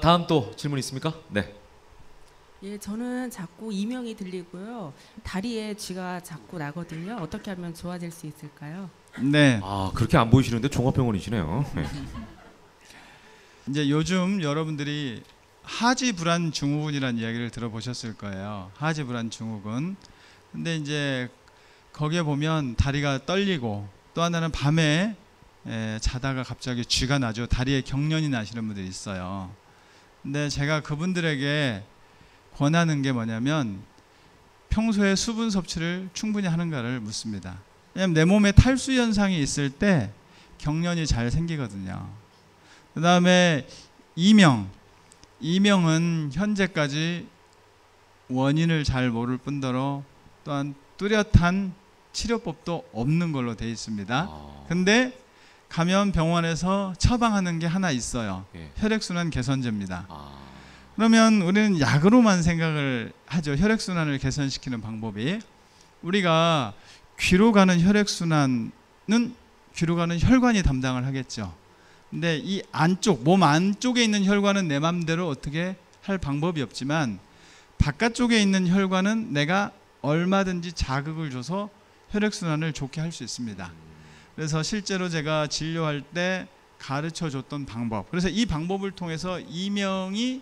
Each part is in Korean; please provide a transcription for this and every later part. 다음 또 질문 있습니까? 네. 예, 저는 자꾸 이명이 들리고요. 다리에 쥐가 자꾸 나거든요. 어떻게 하면 좋아질 수 있을까요? 네. 아, 그렇게 안 보이시는데 종합병원이시네요. 네. 이제 요즘 여러분들이 하지불안 증후군이라는 이야기를 들어보셨을 거예요. 하지불안 증후군. 근데 이제 거기에 보면 다리가 떨리고 또 하나는 밤에 자다가 갑자기 쥐가 나죠. 다리에 경련이 나시는 분들이 있어요. 근데 제가 그분들에게 권하는 게 뭐냐면 평소에 수분 섭취를 충분히 하는가를 묻습니다. 왜냐하면 내 몸에 탈수 현상이 있을 때 경련이 잘 생기거든요. 그 다음에 이명은 현재까지 원인을 잘 모를 뿐더러 또한 뚜렷한 치료법도 없는 걸로 되어 있습니다. 근데 가면 병원에서 처방하는 게 하나 있어요. 예. 혈액순환 개선제입니다. 그러면 우리는 약으로만 생각을 하죠. 혈액순환을 개선시키는 방법이. 우리가 귀로 가는 혈액순환은 귀로 가는 혈관이 담당을 하겠죠. 근데 이 안쪽, 몸 안쪽에 있는 혈관은 내 맘대로 어떻게 할 방법이 없지만 바깥쪽에 있는 혈관은 내가 얼마든지 자극을 줘서 혈액순환을 좋게 할 수 있습니다. 그래서 실제로 제가 진료할 때 가르쳐줬던 방법, 그래서 이 방법을 통해서 이명이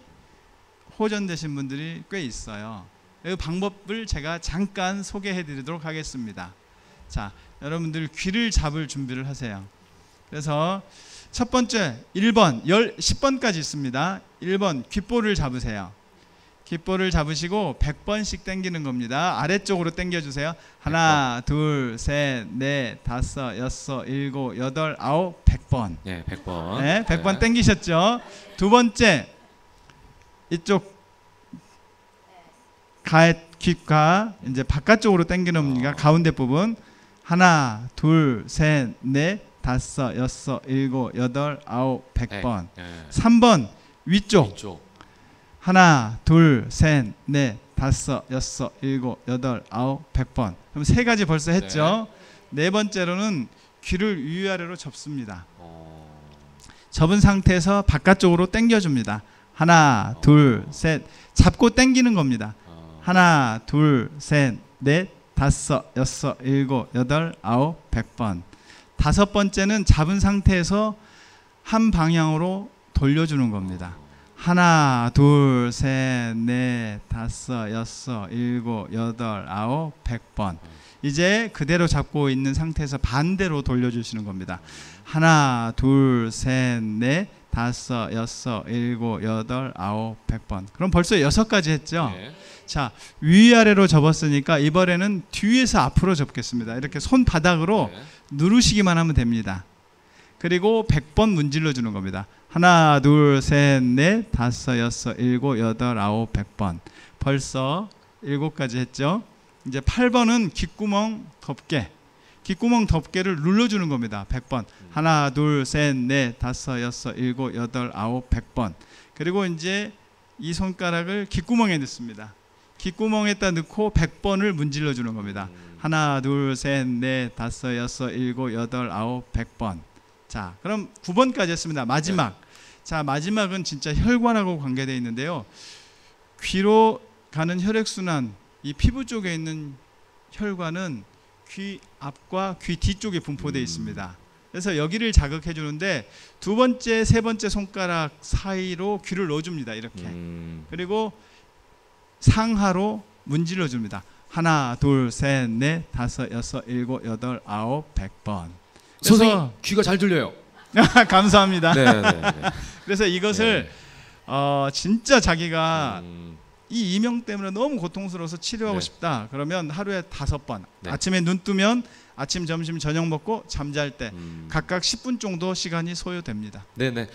호전되신 분들이 꽤 있어요. 그 방법을 제가 잠깐 소개해 드리도록 하겠습니다. 자, 여러분들 귀를 잡을 준비를 하세요. 그래서 첫 번째 1번, 10번까지 있습니다. 1번 귓볼을 잡으세요. 귓볼을 잡으시고 100번씩 당기는 겁니다. 아래쪽으로 당겨주세요. 하나, 100번. 둘, 셋, 넷, 다섯, 여섯, 일곱, 여덟, 아홉, 100번. 네, 100번. 네, 100번 네. 당기셨죠? 두 번째, 이쪽 귓가 이제 바깥쪽으로 당기는 겁니다. 가운데 부분. 하나, 둘, 셋, 넷, 다섯, 여섯, 일곱, 여덟, 아홉, 100번. 네. 3번 위쪽. 하나, 둘, 셋, 넷, 다섯, 여섯, 일곱, 여덟, 아홉, 100번. 그럼 세 가지 벌써 했죠. 네 번째로는 귀를 위아래로 접습니다. 접은 상태에서 바깥쪽으로 당겨줍니다. 하나, 둘, 셋. 잡고 당기는 겁니다. 하나, 둘, 셋, 넷, 다섯, 여섯, 일곱, 여덟, 아홉, 100번. 다섯 번째는 잡은 상태에서 한 방향으로 돌려주는 겁니다. 하나, 둘, 셋, 넷, 다섯, 여섯, 일곱, 여덟, 아홉, 100번. 이제 그대로 잡고 있는 상태에서 반대로 돌려주시는 겁니다. 하나, 둘, 셋, 넷, 다섯, 여섯, 일곱, 여덟, 아홉, 100번. 그럼 벌써 6가지 했죠? 네. 자, 위아래로 접었으니까 이번에는 뒤에서 앞으로 접겠습니다. 이렇게 손바닥으로 네. 누르시기만 하면 됩니다. 그리고 100번 문질러 주는 겁니다. 하나, 둘, 셋, 넷, 다섯, 여섯, 일곱, 여덟, 아홉, 100번. 벌써 7가지 했죠. 이제 8번은 귓구멍 덮개. 귓구멍 덮개를 눌러주는 겁니다. 100번. 하나, 둘, 셋, 넷, 다섯, 여섯, 일곱, 여덟, 아홉, 100번. 그리고 이제 이 손가락을 귓구멍에 넣습니다. 귓구멍에다 넣고 100번을 문질러 주는 겁니다. 하나, 둘, 셋, 넷, 다섯, 여섯, 일곱, 여덟, 아홉, 100번. 자, 그럼 9번까지 했습니다. 마지막. 자, 마지막은 진짜 혈관하고 관계되어 있는데요. 귀로 가는 혈액순환, 이 피부 쪽에 있는 혈관은 귀 앞과 귀 뒤쪽에 분포되어 있습니다. 그래서 여기를 자극해 주는데 두 번째, 세 번째 손가락 사이로 귀를 넣어줍니다. 이렇게. 그리고 상하로 문질러 줍니다. 하나, 둘, 셋, 넷, 다섯, 여섯, 일곱, 여덟, 아홉, 100번. 선생님 귀가 잘 들려요. 감사합니다. 네. 그래서 이것을 진짜 자기가 이 이명 때문에 너무 고통스러워서 치료하고 싶다. 그러면 하루에 5번. 네. 아침에 눈 뜨면 아침, 점심, 저녁 먹고 잠잘 때 각각 10분 정도 시간이 소요됩니다. 네네.